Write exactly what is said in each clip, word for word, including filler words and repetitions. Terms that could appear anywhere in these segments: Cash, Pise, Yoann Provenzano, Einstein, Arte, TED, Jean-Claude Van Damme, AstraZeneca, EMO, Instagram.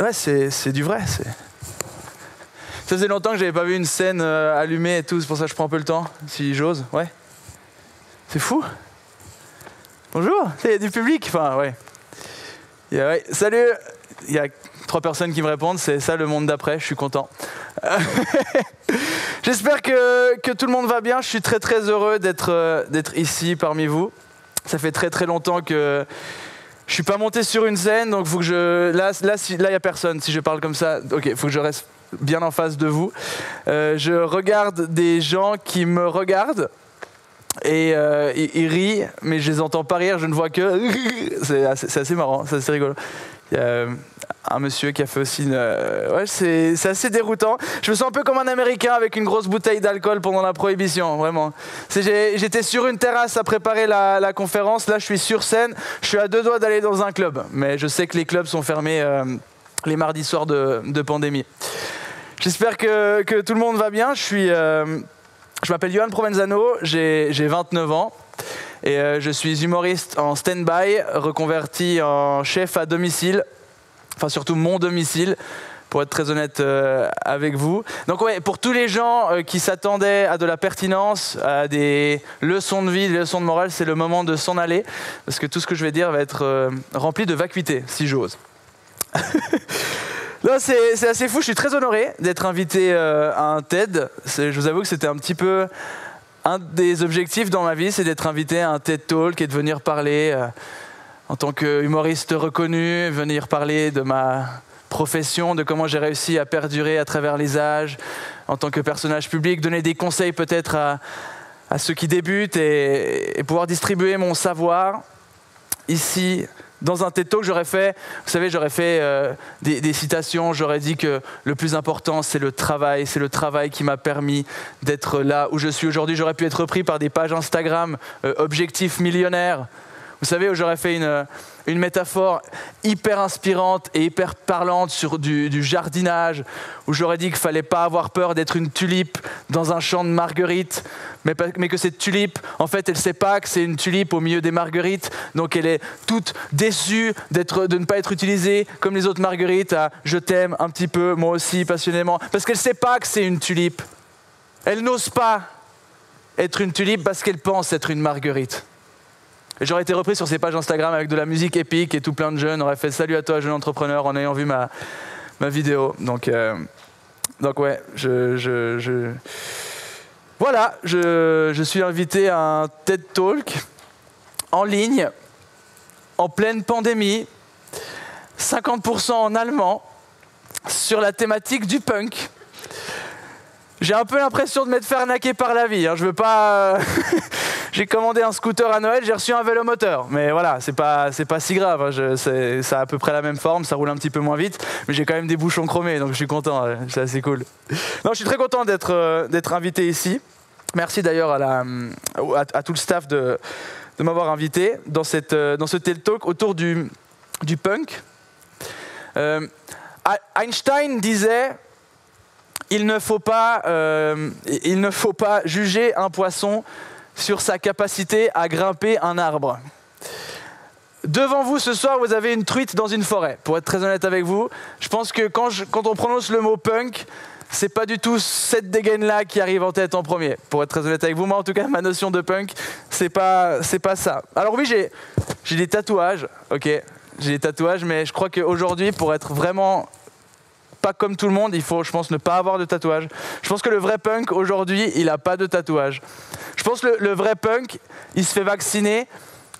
Ouais, c'est du vrai. Ça faisait longtemps que j'avais pas vu une scène euh, allumée et tout, c'est pour ça que je prends un peu le temps, si j'ose. Ouais. C'est fou. Bonjour, il y a du public. Enfin, ouais. Il y a, ouais. Salut. Il y a trois personnes qui me répondent, c'est ça le monde d'après, je suis content. J'espère que, que tout le monde va bien, je suis très très heureux d'être euh, d'être ici parmi vous. Ça fait très très longtemps que je ne suis pas monté sur une scène, donc faut que je... là, là, si... là, y a personne, si je parle comme ça, ok, il faut que je reste bien en face de vous. Euh, je regarde des gens qui me regardent, et euh, ils, ils rient, mais je les entends pas rire, je ne vois que... C'est assez, assez marrant, c'est assez rigolo. Il y a un monsieur qui a fait aussi une... Ouais, c'est assez déroutant. Je me sens un peu comme un Américain avec une grosse bouteille d'alcool pendant la Prohibition, vraiment. J'étais sur une terrasse à préparer la, la conférence, là je suis sur scène, je suis à deux doigts d'aller dans un club. Mais je sais que les clubs sont fermés euh, les mardis soirs de, de pandémie. J'espère que, que tout le monde va bien. Je suis... Euh, je m'appelle Yoann Provenzano, j'ai vingt-neuf ans. Et euh, je suis humoriste en stand-by, reconverti en chef à domicile, enfin surtout mon domicile, pour être très honnête euh, avec vous. Donc ouais, pour tous les gens euh, qui s'attendaient à de la pertinence, à des leçons de vie, des leçons de morale, c'est le moment de s'en aller, parce que tout ce que je vais dire va être euh, rempli de vacuité, si j'ose. Non, c'est assez fou, je suis très honoré d'être invité euh, à un TED. Je vous avoue que c'était un petit peu... Un des objectifs dans ma vie, c'est d'être invité à un TED Talk et de venir parler euh, en tant qu'humoriste reconnu, venir parler de ma profession, de comment j'ai réussi à perdurer à travers les âges, en tant que personnage public, donner des conseils peut-être à, à ceux qui débutent et, et pouvoir distribuer mon savoir ici. Dans un TED Talk, j'aurais fait, vous savez, j'aurais fait euh, des, des citations, j'aurais dit que le plus important, c'est le travail, c'est le travail qui m'a permis d'être là où je suis aujourd'hui. J'aurais pu être repris par des pages Instagram, euh, objectifs millionnaires. Vous savez, où j'aurais fait une, une métaphore hyper inspirante et hyper parlante sur du, du jardinage, où j'aurais dit qu'il ne fallait pas avoir peur d'être une tulipe dans un champ de marguerites, mais, mais que cette tulipe, en fait, elle ne sait pas que c'est une tulipe au milieu des marguerites, donc elle est toute déçue d'être, de ne pas être utilisée comme les autres marguerites, à « je t'aime un petit peu, moi aussi, passionnément », parce qu'elle ne sait pas que c'est une tulipe. Elle n'ose pas être une tulipe parce qu'elle pense être une marguerite. J'aurais été repris sur ces pages Instagram avec de la musique épique et tout plein de jeunes auraient fait « Salut à toi, jeune entrepreneur » en ayant vu ma, ma vidéo. Donc, euh, donc ouais, je... je, je... Voilà, je, je suis invité à un TED Talk en ligne, en pleine pandémie, cinquante pour cent en allemand, sur la thématique du punk. J'ai un peu l'impression de m'être fait arnaquer par la vie, hein, je veux pas... J'ai commandé un scooter à Noël, j'ai reçu un vélo moteur. Mais voilà, c'est pas, c'est pas si grave. Je, ça a à peu près la même forme, ça roule un petit peu moins vite. Mais j'ai quand même des bouchons chromés, donc je suis content. C'est assez cool. Non, je suis très content d'être euh, d'être invité ici. Merci d'ailleurs à, à, à tout le staff de, de m'avoir invité dans, cette, euh, dans ce TED Talk autour du, du punk. Euh, Einstein disait... Il ne faut pas, euh, il ne faut pas juger un poisson... sur sa capacité à grimper un arbre. Devant vous, ce soir, vous avez une truite dans une forêt. Pour être très honnête avec vous, je pense que quand, je, quand on prononce le mot « punk », c'est pas du tout cette dégaine-là qui arrive en tête en premier. Pour être très honnête avec vous, moi, en tout cas, ma notion de punk, c'est pas, c'est pas ça. Alors oui, j'ai j'ai des tatouages, ok, j'ai des tatouages, mais je crois qu'aujourd'hui, pour être vraiment... pas comme tout le monde, il faut, je pense, ne pas avoir de tatouage. Je pense que le vrai punk, aujourd'hui, il n'a pas de tatouage. Je pense que le, le vrai punk, il se fait vacciner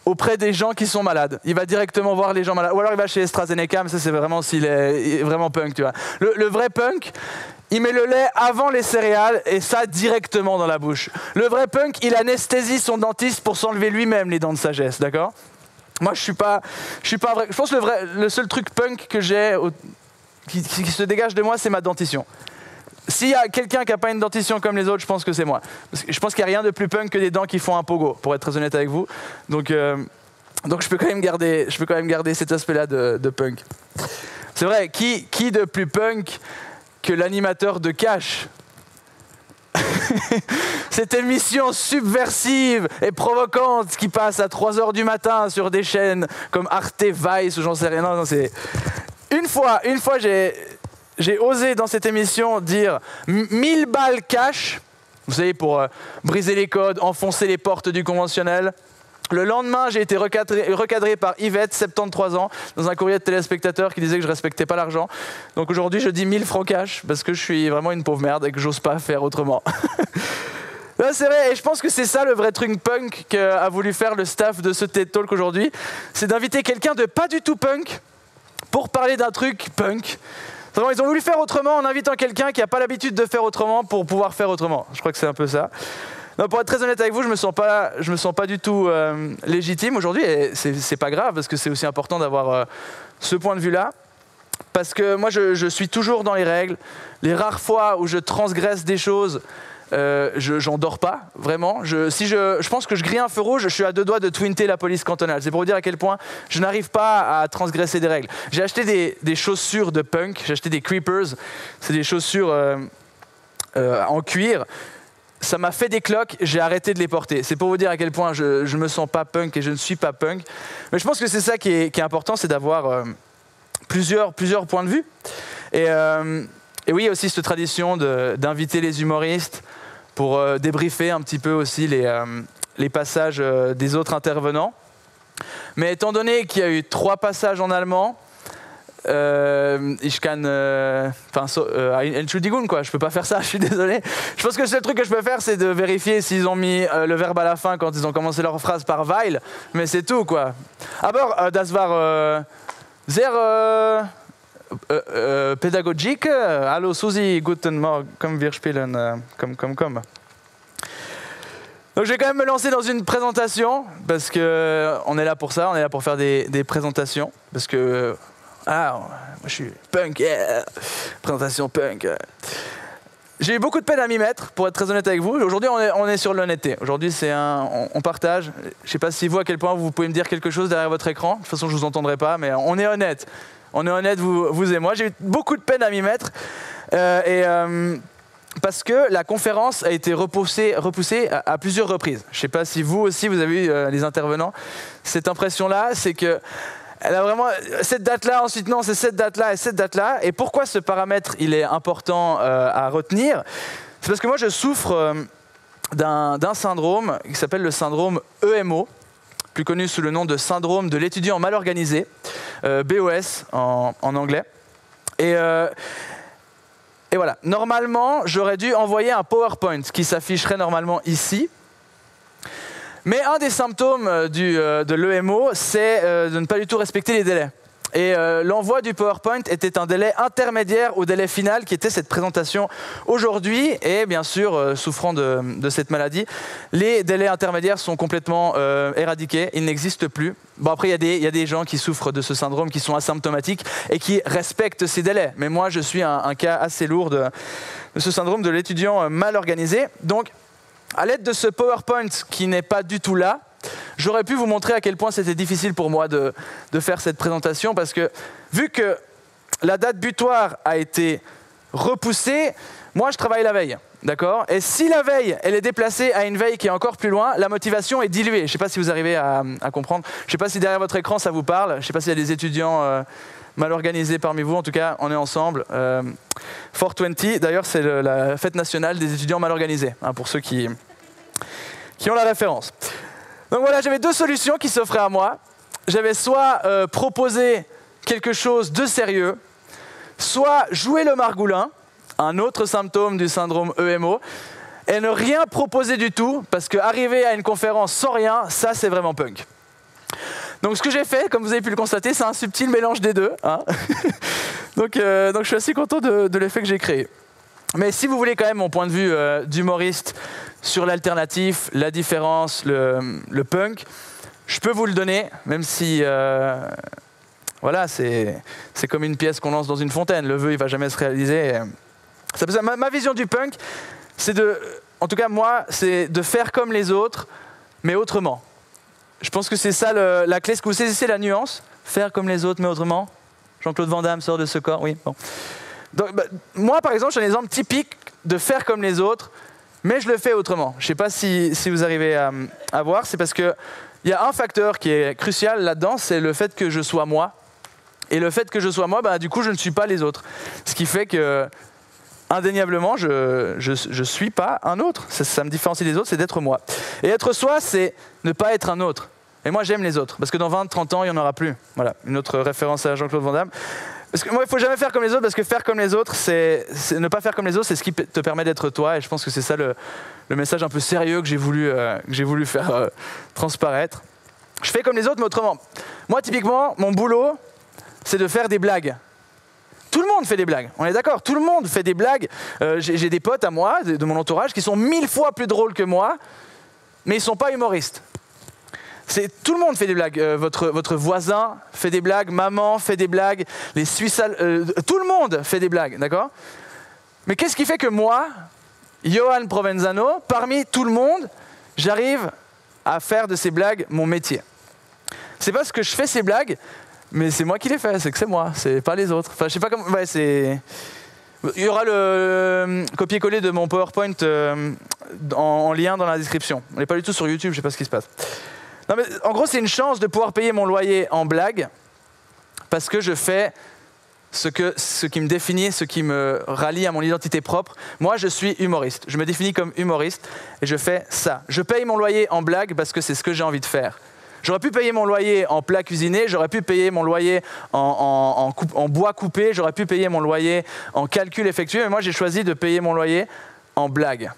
auprès des gens qui sont malades. Il va directement voir les gens malades. Ou alors il va chez AstraZeneca, mais ça, c'est vraiment s'il est vraiment punk, tu vois. Le, le vrai punk, il met le lait avant les céréales, et ça, directement dans la bouche. Le vrai punk, il anesthésie son dentiste pour s'enlever lui-même les dents de sagesse, d'accord? Moi, je suis pas, je suis pas vrai. Je pense que le, vrai, le seul truc punk que j'ai... Qui, qui se dégage de moi, c'est ma dentition. S'il y a quelqu'un qui n'a pas une dentition comme les autres, je pense que c'est moi. Parce que je pense qu'il n'y a rien de plus punk que des dents qui font un pogo, pour être très honnête avec vous. Donc, euh, donc je peux quand même garder, je peux quand même garder cet aspect-là de, de punk. C'est vrai, qui, qui de plus punk que l'animateur de Cash? Cette émission subversive et provocante qui passe à trois heures du matin sur des chaînes comme Arte, Vice, ou j'en sais rien, non, non, c'est... Une fois, une fois j'ai osé dans cette émission dire mille balles cash, vous savez, pour euh, briser les codes, enfoncer les portes du conventionnel. Le lendemain, j'ai été recadré, recadré par Yvette, soixante-treize ans, dans un courrier de téléspectateurs qui disait que je ne respectais pas l'argent. Donc aujourd'hui, je dis mille francs cash parce que je suis vraiment une pauvre merde et que j'ose pas faire autrement. C'est vrai, et je pense que c'est ça le vrai truc punk qu'a voulu faire le staff de ce TED Talk aujourd'hui. C'est d'inviter quelqu'un de pas du tout punk pour parler d'un truc punk. Vraiment, ils ont voulu faire autrement en invitant quelqu'un qui n'a pas l'habitude de faire autrement pour pouvoir faire autrement. Je crois que c'est un peu ça. Non, pour être très honnête avec vous, je me sens pas, je me sens pas du tout euh, légitime aujourd'hui, et c'est pas grave parce que c'est aussi important d'avoir euh, ce point de vue-là. Parce que moi, je, je suis toujours dans les règles. Les rares fois où je transgresse des choses, euh, je j'en dors pas vraiment. Je, si je, je pense que je grille un feu rouge, je suis à deux doigts de twinter la police cantonale. C'est pour vous dire à quel point je n'arrive pas à transgresser des règles. J'ai acheté des, des chaussures de punk, j'ai acheté des creepers, c'est des chaussures euh, euh, en cuir. Ça m'a fait des cloques, j'ai arrêté de les porter. C'est pour vous dire à quel point je ne me sens pas punk et je ne suis pas punk. Mais je pense que c'est ça qui est, qui est important, c'est d'avoir euh, plusieurs, plusieurs points de vue. Et, euh, et oui, il y a aussi cette tradition d'inviter les humoristes pour euh, débriefer un petit peu aussi les, euh, les passages euh, des autres intervenants. Mais étant donné qu'il y a eu trois passages en allemand, Euh, ich kann, euh, so, euh, Entschuldigung, quoi. Je peux pas faire ça, je suis désolé. Je pense que le seul truc que je peux faire, c'est de vérifier s'ils ont mis euh, le verbe à la fin quand ils ont commencé leur phrase par weil, mais c'est tout, quoi. Aber euh, das war euh, sehr euh, euh, euh, pédagogique. Hallo Susi, guten Morgen, comme wir spielen, euh, comme, comme, comme. Donc je vais quand même me lancer dans une présentation, parce que on est là pour ça, on est là pour faire des, des présentations, parce que. Ah, moi je suis punk, yeah. Présentation punk. J'ai eu beaucoup de peine à m'y mettre, pour être très honnête avec vous. Aujourd'hui, on est, on est sur l'honnêteté. Aujourd'hui, c'est un, on, on partage. Je ne sais pas si vous, à quel point vous pouvez me dire quelque chose derrière votre écran. De toute façon, je ne vous entendrai pas, mais on est honnête. On est honnête, vous, vous et moi. J'ai eu beaucoup de peine à m'y mettre. Euh, et, euh, parce que la conférence a été repoussée, repoussée à, à plusieurs reprises. Je ne sais pas si vous aussi, vous avez eu, euh, les intervenants, cette impression-là, c'est que... Elle a vraiment cette date-là, ensuite non, c'est cette date-là et cette date-là. Et pourquoi ce paramètre, il est important euh, à retenir? C'est parce que moi, je souffre euh, d'un syndrome qui s'appelle le syndrome E M O, plus connu sous le nom de syndrome de l'étudiant mal organisé, euh, B O S en, en anglais. Et, euh, et voilà, normalement, j'aurais dû envoyer un PowerPoint qui s'afficherait normalement ici. Mais un des symptômes du, euh, de l'E M O, c'est euh, de ne pas du tout respecter les délais. Et euh, l'envoi du PowerPoint était un délai intermédiaire au délai final qui était cette présentation aujourd'hui. Et bien sûr, euh, souffrant de, de cette maladie, les délais intermédiaires sont complètement euh, éradiqués, ils n'existent plus. Bon, après, il y, y a des gens qui souffrent de ce syndrome, qui sont asymptomatiques et qui respectent ces délais. Mais moi, je suis un, un cas assez lourd de, de ce syndrome de l'étudiant mal organisé. Donc, à l'aide de ce PowerPoint qui n'est pas du tout là, j'aurais pu vous montrer à quel point c'était difficile pour moi de, de faire cette présentation parce que vu que la date butoir a été repoussée, moi je travaille la veille, d'accord? Et si la veille, elle est déplacée à une veille qui est encore plus loin, la motivation est diluée. Je ne sais pas si vous arrivez à, à comprendre, je ne sais pas si derrière votre écran ça vous parle, je ne sais pas s'il y a des étudiants euh, mal organisés parmi vous, en tout cas on est ensemble. Euh, four twenty, d'ailleurs c'est la fête nationale des étudiants mal organisés, hein, pour ceux qui, qui ont la référence. Donc voilà, j'avais deux solutions qui s'offraient à moi. J'avais soit euh, proposé quelque chose de sérieux, soit jouer le margoulin, un autre symptôme du syndrome E M O, et ne rien proposer du tout, parce qu'arriver à une conférence sans rien, ça c'est vraiment punk. Donc ce que j'ai fait, comme vous avez pu le constater, c'est un subtil mélange des deux. Hein. donc, euh, donc je suis assez content de, de l'effet que j'ai créé. Mais si vous voulez quand même mon point de vue euh, d'humoriste sur l'alternatif, la différence, le, le punk, je peux vous le donner, même si... Euh, voilà, c'est comme une pièce qu'on lance dans une fontaine. Le vœu, il ne va jamais se réaliser. Ça, ma, ma vision du punk, c'est de... En tout cas, moi, c'est de faire comme les autres, mais autrement. Je pense que c'est ça le, la clé, ce que vous saisissez, la nuance. Faire comme les autres, mais autrement. Jean-Claude Van Damme sort de ce corps, oui. Bon. Donc, bah, moi, par exemple, j'ai un exemple typique de faire comme les autres, mais je le fais autrement. Je ne sais pas si, si vous arrivez à, à voir, c'est parce qu'il y a un facteur qui est crucial là-dedans, c'est le fait que je sois moi Et le fait que je sois moi, bah, du coup, je ne suis pas les autres. Ce qui fait que, indéniablement, je ne suis pas un autre. Ça, ça me différencie des autres, c'est d'être moi. Et être soi, c'est ne pas être un autre. Et moi, j'aime les autres, parce que dans vingt, trente ans, il n'y en aura plus. Voilà, une autre référence à Jean-Claude Van Damme. Parce que moi, il ne faut jamais faire comme les autres, parce que faire comme les autres, c'est, c'est ne pas faire comme les autres, c'est ce qui te permet d'être toi. Et je pense que c'est ça le, le message un peu sérieux que j'ai voulu, euh, que j'ai voulu faire euh, transparaître. Je fais comme les autres, mais autrement. Moi, typiquement, mon boulot, c'est de faire des blagues. Tout le monde fait des blagues, on est d'accord, tout le monde fait des blagues. Euh, j'ai des potes à moi, de, de mon entourage, qui sont mille fois plus drôles que moi, mais ils ne sont pas humoristes. Tout le monde fait des blagues. Euh, votre, votre voisin fait des blagues, maman fait des blagues, les Suisses, euh, tout le monde fait des blagues, d'accord? Mais qu'est-ce qui fait que moi, Yoann Provenzano, parmi tout le monde, j'arrive à faire de ces blagues mon métier? C'est parce que je fais ces blagues, mais c'est moi qui les fais, c'est que c'est moi, c'est pas les autres. Enfin, je sais pas comment. Ouais, c'est. Il y aura le euh, copier-coller de mon PowerPoint euh, en, en lien dans la description. On n'est pas du tout sur YouTube, je sais pas ce qui se passe. Non, mais en gros, c'est une chance de pouvoir payer mon loyer en blague parce que je fais ce, que, ce qui me définit, ce qui me rallie à mon identité propre. Moi, je suis humoriste. Je me définis comme humoriste et je fais ça. Je paye mon loyer en blague parce que c'est ce que j'ai envie de faire. J'aurais pu payer mon loyer en plat cuisiné, j'aurais pu payer mon loyer en, en, en, coupe, en bois coupé, j'aurais pu payer mon loyer en calcul effectué, mais moi, j'ai choisi de payer mon loyer en blague.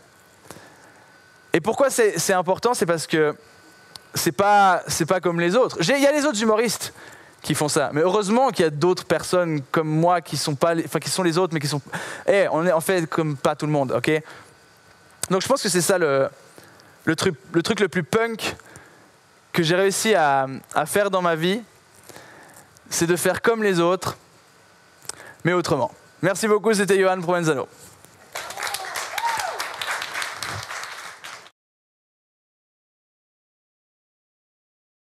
Et pourquoi c'est important? C'est parce que c'est pas, c'est pas comme les autres. Il y a les autres humoristes qui font ça, mais heureusement qu'il y a d'autres personnes comme moi qui sont, pas, enfin, qui sont les autres, mais qui sont... Eh, hey, on est en fait comme pas tout le monde, ok? Donc je pense que c'est ça le, le, truc, le truc le plus punk que j'ai réussi à, à faire dans ma vie, c'est de faire comme les autres, mais autrement. Merci beaucoup, c'était Yoann Provenzano.